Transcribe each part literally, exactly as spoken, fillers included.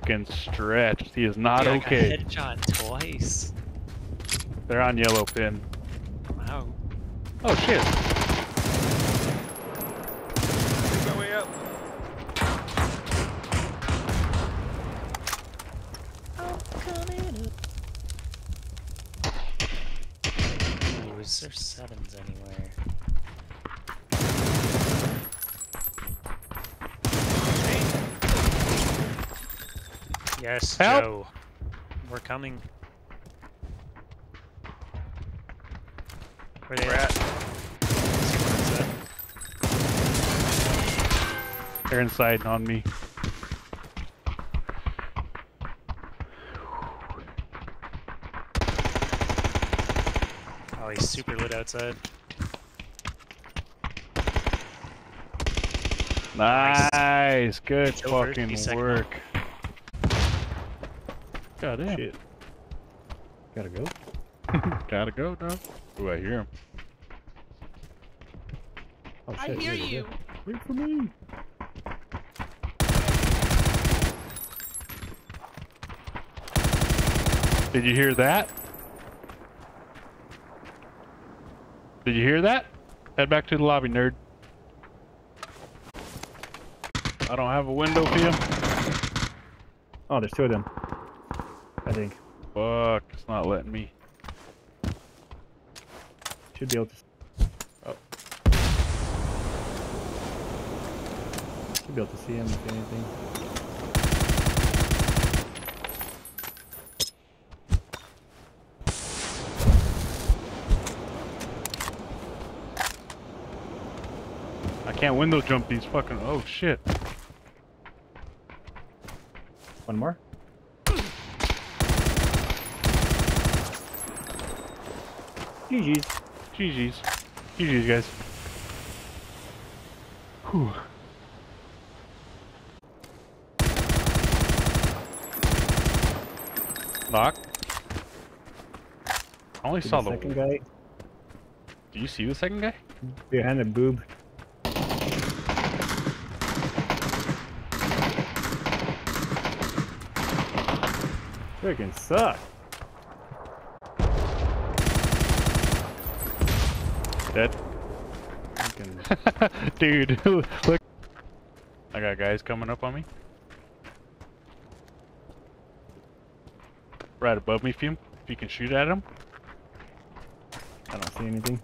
Freaking stretched. He is not Dude, okay. I got headshot twice. They're on yellow pin. Wow. Oh shit. Take my way up. I'm coming up. Ooh, is there sevens anywhere? Yes, help! Joe. We're coming. Where they We're at? at? They're inside on me. Oh, he's super lit outside. Nice. nice. Good fucking work. Now. God damn. Shit. Gotta go. Gotta go, dog. Ooh, I hear him. Oh, I shit, hear shit, you. Shit. Wait for me. Did you hear that? Did you hear that? Head back to the lobby, nerd. I don't have a window for you. Oh, there's two of them. I think. Fuck, it's not letting me. Should be able to. Oh. Should be able to see him if anything. I can't window jump these fucking. Oh shit. One more? G G's. G G's. G G's, guys. Whew. Knock. I only Did saw the second guy. Do you see the second guy? Behind the boob. Freaking suck. Dead. Dude, look. I got guys coming up on me. Right above me, Fume. If you can shoot at him. I don't see anything.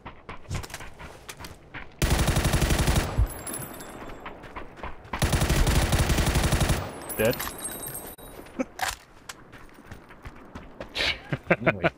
Dead. Anyway.